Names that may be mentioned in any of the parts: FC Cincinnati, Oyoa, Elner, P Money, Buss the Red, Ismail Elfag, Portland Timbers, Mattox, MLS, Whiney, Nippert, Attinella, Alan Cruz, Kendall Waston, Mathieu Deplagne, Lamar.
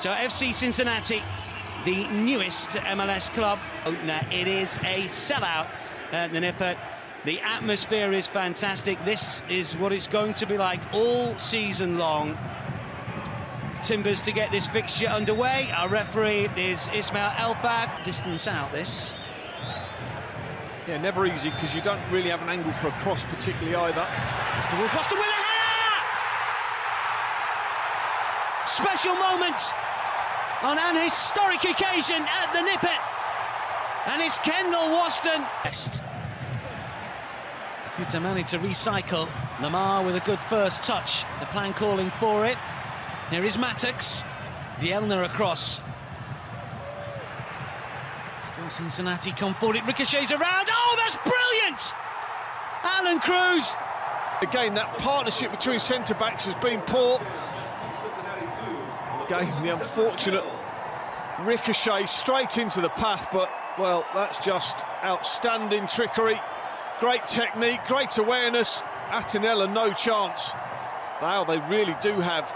So FC Cincinnati, the newest MLS club. It is a sellout at the Nippert. The atmosphere is fantastic. This is what it's going to be like all season long. Timbers to get this fixture underway. Our referee is Ismail Elfag. Distance out this. Yeah, never easy because you don't really have an angle for a cross particularly either. Mr. Wolf Waston with a header! Special moment on an historic occasion at the Nippert. And it's Kendall Waston. Managed to recycle. Lamar with a good first touch. The plan calling for it. Here is Mattox. The Elner across. Still Cincinnati come forward. It ricochets around. Oh, that's brilliant! Alan Cruz. Again, that partnership between centre backs has been poor. Again, the unfortunate ricochet straight into the path, but well, that's just outstanding trickery. Great technique, great awareness. Attinella, no chance. Wow, they really do have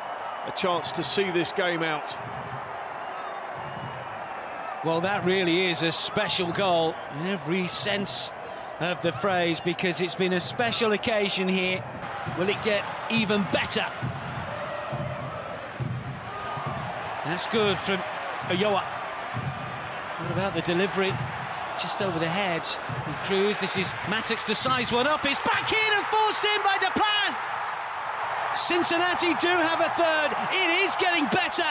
a chance to see this game out. Well, that really is a special goal in every sense of the phrase, because it's been a special occasion here. Will it get even better? That's good from Oyoa. What about the delivery? Just over the head. And Cruz, this is Mattox to size one up. It's back in and forced in by Deplagne. Cincinnati do have a third. It is getting better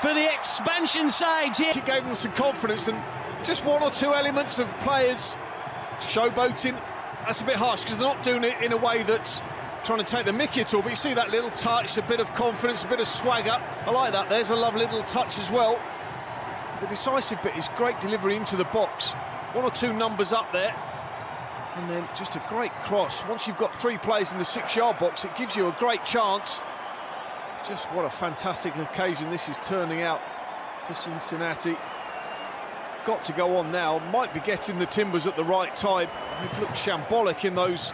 for the expansion side here. It gave them some confidence and just one or two elements of players showboating. That's a bit harsh because they're not doing it in a way that's trying to take the mickey at all, but you see that little touch, a bit of confidence, a bit of swagger. I like that. There's a lovely little touch as well. The decisive bit is great delivery into the box. One or two numbers up there. And then just a great cross. Once you've got three players in the six-yard box, it gives you a great chance. Just what a fantastic occasion this is turning out for Cincinnati. Got to go on now. Might be getting the Timbers at the right time. They've looked shambolic in those...